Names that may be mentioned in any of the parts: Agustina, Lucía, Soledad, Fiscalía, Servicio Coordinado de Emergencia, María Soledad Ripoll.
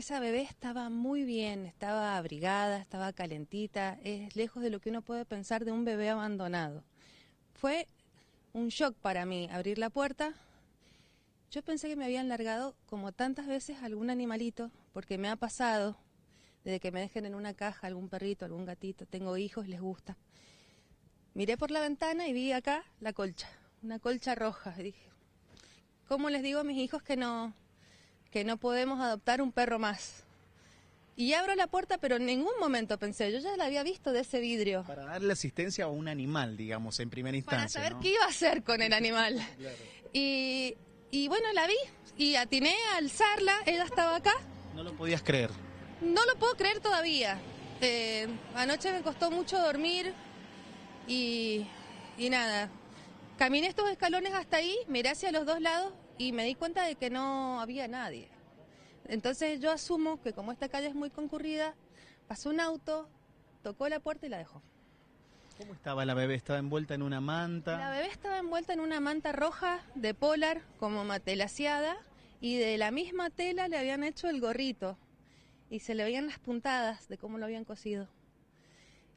esa bebé estaba muy bien, estaba abrigada, estaba calentita, es lejos de lo que uno puede pensar de un bebé abandonado. Fue un shock para mí abrir la puerta. Yo pensé que me habían largado como tantas veces algún animalito, porque me ha pasado desde que me dejen en una caja algún perrito, algún gatito, tengo hijos, les gusta. Miré por la ventana y vi acá la colcha, una colcha roja, y dije, ¿cómo les digo a mis hijos que no podemos adoptar un perro más? Y abro la puerta, pero en ningún momento pensé, yo ya la había visto de ese vidrio. Para darle asistencia a un animal, digamos, en primera instancia. Para saber, ¿no?, qué iba a hacer con el animal. Claro. Y bueno, la vi y atiné a alzarla, ella estaba acá. ¿No lo podías creer? No lo puedo creer todavía. Anoche me costó mucho dormir y nada. Caminé estos escalones hasta ahí, miré hacia los dos lados y me di cuenta de que no había nadie. Entonces yo asumo que como esta calle es muy concurrida, pasó un auto, tocó la puerta y la dejó. ¿Cómo estaba la bebé? ¿Estaba envuelta en una manta? La bebé estaba envuelta en una manta roja de polar, como matelaciada, y de la misma tela le habían hecho el gorrito y se le veían las puntadas de cómo lo habían cosido.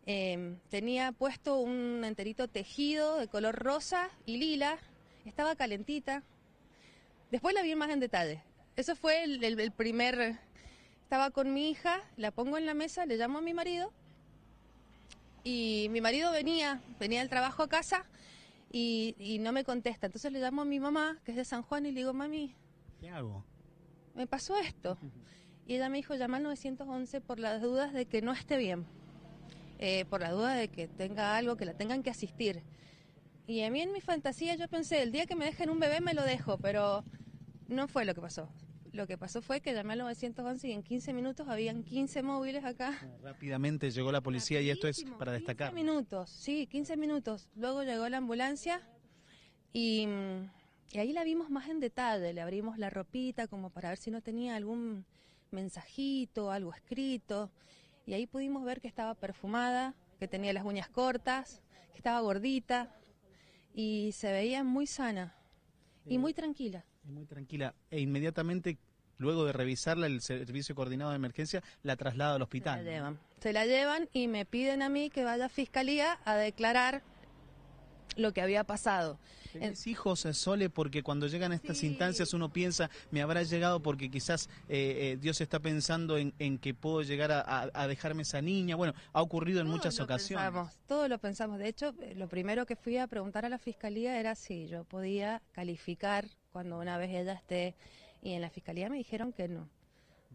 Tenía puesto un enterito tejido de color rosa y lila, estaba calentita. Después la vi más en detalle. Eso fue el primer... Estaba con mi hija, la pongo en la mesa, le llamo a mi marido. Y mi marido venía del trabajo a casa y no me contesta. Entonces le llamo a mi mamá, que es de San Juan, y le digo, mami, ¿qué hago? Me pasó esto. Y ella me dijo, llama al 911 por las dudas de que no esté bien. Por las dudas de que tenga algo, que la tengan que asistir. Y a mí en mi fantasía yo pensé, el día que me dejen un bebé me lo dejo, pero... No fue lo que pasó. Lo que pasó fue que llamé al 911 y en 15 minutos habían 15 móviles acá. Rápidamente llegó la policía. Rapidísimo, y esto es para destacar. 15 minutos, sí, 15 minutos. Luego llegó la ambulancia y ahí la vimos más en detalle. Le abrimos la ropita como para ver si no tenía algún mensajito, algo escrito. Y ahí pudimos ver que estaba perfumada, que tenía las uñas cortas, que estaba gordita y se veía muy sana y muy tranquila. Muy tranquila. E inmediatamente, luego de revisarla, el Servicio Coordinado de Emergencia la traslada al hospital. Se la llevan. Se la llevan y me piden a mí que vaya a Fiscalía a declarar lo que había pasado. ¿Tenés hijos, Sole? Porque cuando llegan a estas instancias uno piensa, me habrá llegado porque quizás Dios está pensando en que puedo llegar a dejarme esa niña. Bueno, ha ocurrido en muchas ocasiones. Todos lo pensamos. De hecho, lo primero que fui a preguntar a la Fiscalía era si yo podía calificar cuando una vez ella esté, y en la Fiscalía me dijeron que no.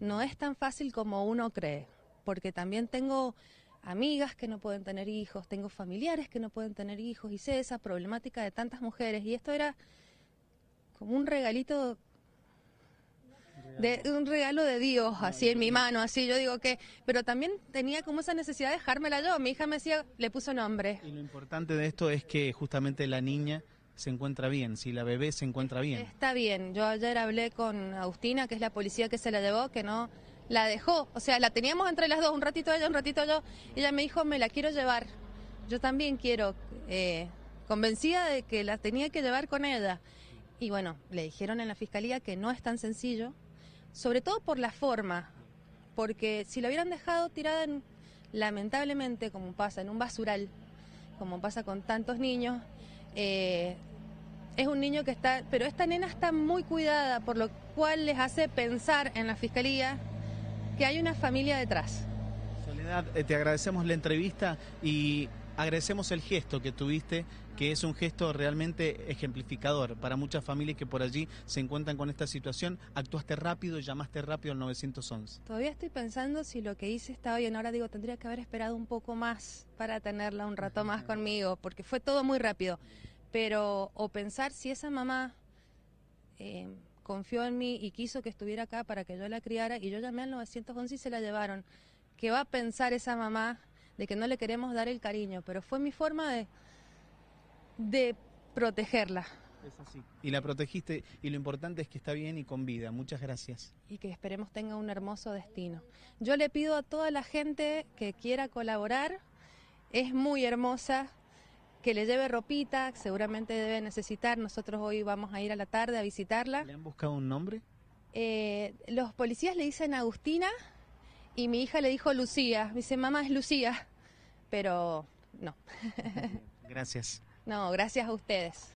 No es tan fácil como uno cree, porque también tengo amigas que no pueden tener hijos, tengo familiares que no pueden tener hijos, y sé esa problemática de tantas mujeres, y esto era como un regalito, un regalo de Dios, así en mi mano, así yo digo que... Pero también tenía como esa necesidad de dejármela yo, mi hija me decía, le puso nombre. Y lo importante de esto es que justamente la niña... se encuentra bien, si la bebé se encuentra bien. Está bien, yo ayer hablé con Agustina, que es la policía que se la llevó, que no la dejó, o sea, la teníamos entre las dos, un ratito ella, un ratito yo, ella me dijo, me la quiero llevar, yo también quiero, convencida de que la tenía que llevar con ella. Y bueno, le dijeron en la Fiscalía que no es tan sencillo, sobre todo por la forma, porque si la hubieran dejado tirada, lamentablemente, como pasa en un basural, como pasa con tantos niños, es un niño que está, pero esta nena está muy cuidada, por lo cual les hace pensar en la Fiscalía que hay una familia detrás. Soledad, te agradecemos la entrevista y agradecemos el gesto que tuviste, que es un gesto realmente ejemplificador para muchas familias que por allí se encuentran con esta situación. Actuaste rápido, llamaste rápido al 911. Todavía estoy pensando si lo que hice estaba bien. Ahora digo, tendría que haber esperado un poco más para tenerla un rato más conmigo, porque fue todo muy rápido. Pero, o pensar si esa mamá confió en mí y quiso que estuviera acá para que yo la criara, y yo llamé al 911 y se la llevaron. ¿Qué va a pensar esa mamá de que no le queremos dar el cariño? Pero fue mi forma de protegerla. Es así. Y la protegiste, y lo importante es que está bien y con vida. Muchas gracias. Y que esperemos tenga un hermoso destino. Yo le pido a toda la gente que quiera colaborar, es muy hermosa, que le lleve ropita, seguramente debe necesitar. Nosotros hoy vamos a ir a la tarde a visitarla. ¿Le han buscado un nombre? los policías le dicen Agustina y mi hija le dijo Lucía. Me dice, mamá, es Lucía, pero no. Gracias. No, gracias a ustedes.